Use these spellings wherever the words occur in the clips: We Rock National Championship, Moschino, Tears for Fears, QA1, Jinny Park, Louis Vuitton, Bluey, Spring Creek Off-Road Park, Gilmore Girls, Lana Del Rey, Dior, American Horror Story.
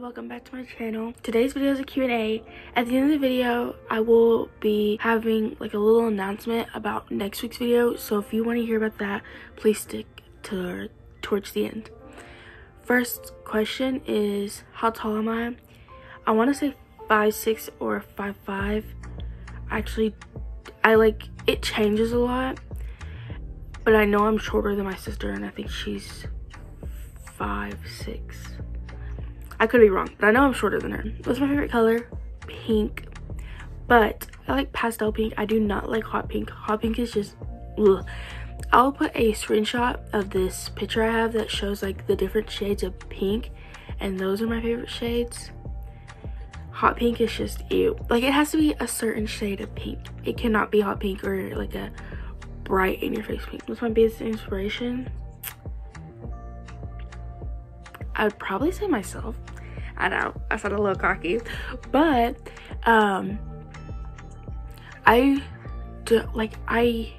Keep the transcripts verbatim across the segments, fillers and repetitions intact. Welcome back to my channel. Today's video is a Q and A. At the end of the video, I will be having like a little announcement about next week's video. So if you want to hear about that, please stick to towards the end. First question is, how tall am I? I want to say five six or five five. Actually, I like it changes a lot, but I know I'm shorter than my sister, and I think she's five six. I could be wrong, but I know I'm shorter than her. What's my favorite color? Pink. But I like pastel pink. I do not like hot pink. Hot pink is just ugh. I'll put a screenshot of this picture I have that shows like the different shades of pink, and those are my favorite shades. Hot pink is just ew. Like, it has to be a certain shade of pink. It cannot be hot pink or like a bright in your face pink. What's my biggest inspiration? I would probably say myself. I know I sound a little cocky, but um I do, like, I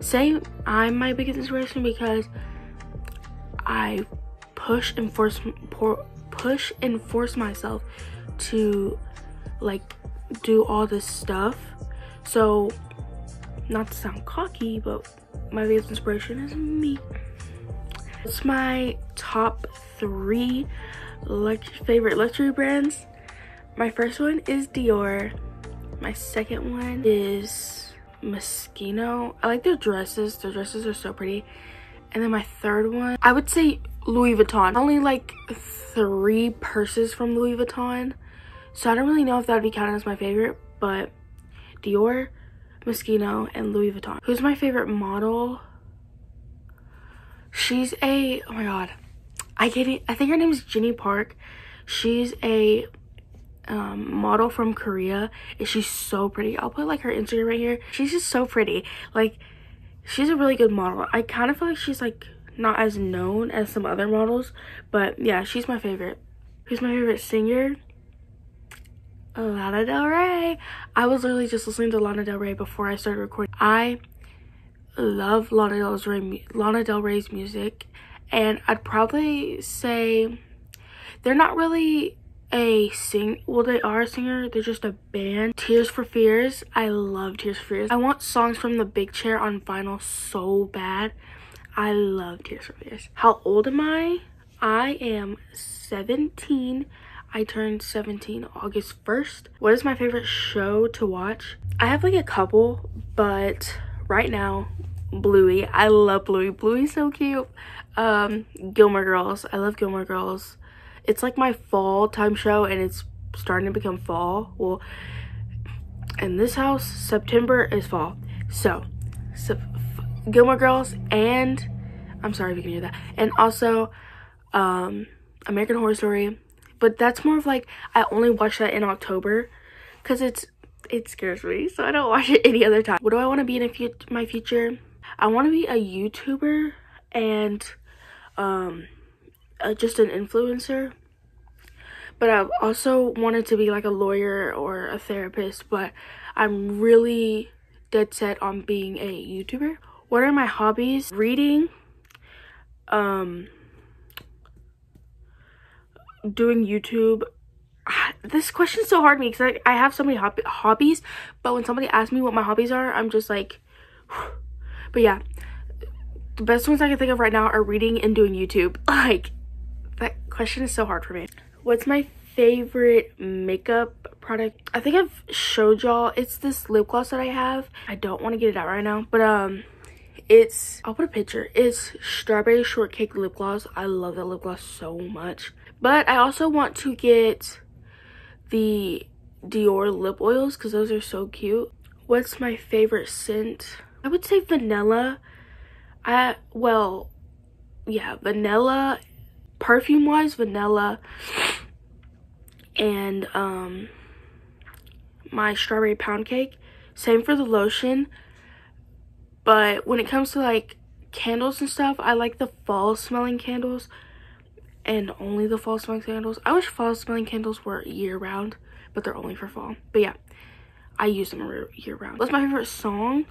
say I'm my biggest inspiration because I push and force push and force myself to like do all this stuff. So, not to sound cocky, but my biggest inspiration is me. It's my top three lux- favorite luxury brands. My first one is Dior. My second one is Moschino. I like their dresses. Their dresses are so pretty. And then my third one, I would say Louis Vuitton. Only like three purses from Louis Vuitton, so I don't really know if that would be counted as my favorite, but Dior, Moschino, and Louis Vuitton. Who's my favorite model? She's a, oh my god, I get it, I think her name is Jinny Park. She's a um, model from Korea, and she's so pretty. I'll put like her Instagram right here. She's just so pretty. Like, she's a really good model. I kind of feel like she's like not as known as some other models, but yeah, she's my favorite. Who's my favorite singer? Lana Del Rey. I was literally just listening to Lana Del Rey before I started recording. I love Lana Del Rey, Lana Del Rey's music, and I'd probably say they're not really a sing. Well, they are a singer. They're just a band. Tears for Fears. I love Tears for Fears. I want songs from The Big Chair on vinyl so bad. I love Tears for Fears. How old am I? I am seventeen. I turned seventeen August first. What is my favorite show to watch? I have like a couple, but right now, Bluey. I love Bluey. Bluey's so cute. Um, Gilmore Girls. I love Gilmore Girls. It's like my fall time show, and it's starting to become fall. Well, in this house, September is fall. So, so Gilmore Girls, and I'm sorry if you can hear that. And also, um, American Horror Story. But that's more of like, I only watch that in October because it's it scares me, so I don't watch it any other time. What do I want to be in a fu my future? I want to be a YouTuber and um uh, just an influencer, but I've also wanted to be like a lawyer or a therapist, but I'm really dead set on being a YouTuber. What are my hobbies? Reading, um doing YouTube. This question's so hard to me because I, I have so many hob hobbies, but when somebody asks me what my hobbies are, I'm just like, whew. But yeah, the best ones I can think of right now are reading and doing YouTube. Like, that question is so hard for me. What's my favorite makeup product? I think I've showed y'all. It's this lip gloss that I have. I don't want to get it out right now, but um, it's, I'll put a picture. It's strawberry shortcake lip gloss. I love that lip gloss so much. But I also want to get the Dior lip oils because those are so cute. What's my favorite scent? I would say vanilla. I well yeah vanilla, perfume wise vanilla, and um my strawberry pound cake. Same for the lotion, but when it comes to like candles and stuff, I like the fall smelling candles. And only the fall smelling candles. I wish fall smelling candles were year round, but they're only for fall. But yeah, I use them year round. What's my favorite song?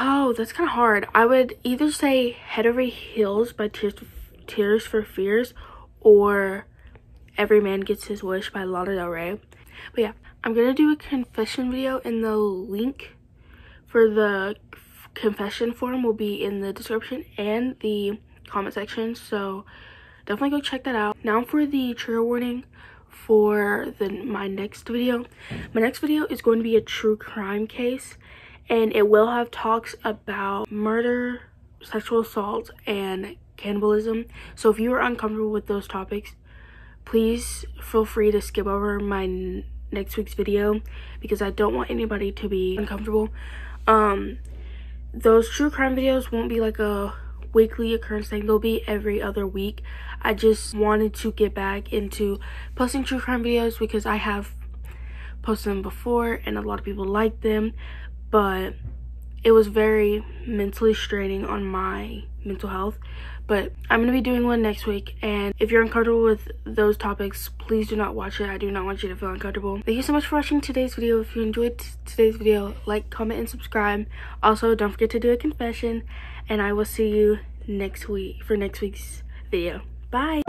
Oh, that's kind of hard. I would either say Head Over Heels by Tears, Tears for Fears, or Every Man Gets His Wish by Lana Del Rey. But yeah, I'm going to do a confession video, and the link for the confession form will be in the description and the comment section, so definitely go check that out. Now for the trigger warning for the my next video. My next video is going to be a true crime case, and it will have talks about murder, sexual assault, and cannibalism. So if you are uncomfortable with those topics, please feel free to skip over my next week's video, because I don't want anybody to be uncomfortable. Um those true crime videos won't be like a weekly occurrence thing, they'll be every other week. I just wanted to get back into posting true crime videos because I have posted them before and a lot of people liked them, but it was very mentally straining on my mental health. But I'm gonna be doing one next week, and if you're uncomfortable with those topics, please do not watch it. I do not want you to feel uncomfortable. Thank you so much for watching today's video. If you enjoyed today's video, like, comment, and subscribe. Also, don't forget to do a confession, and I will see you next week for next week's video. Bye.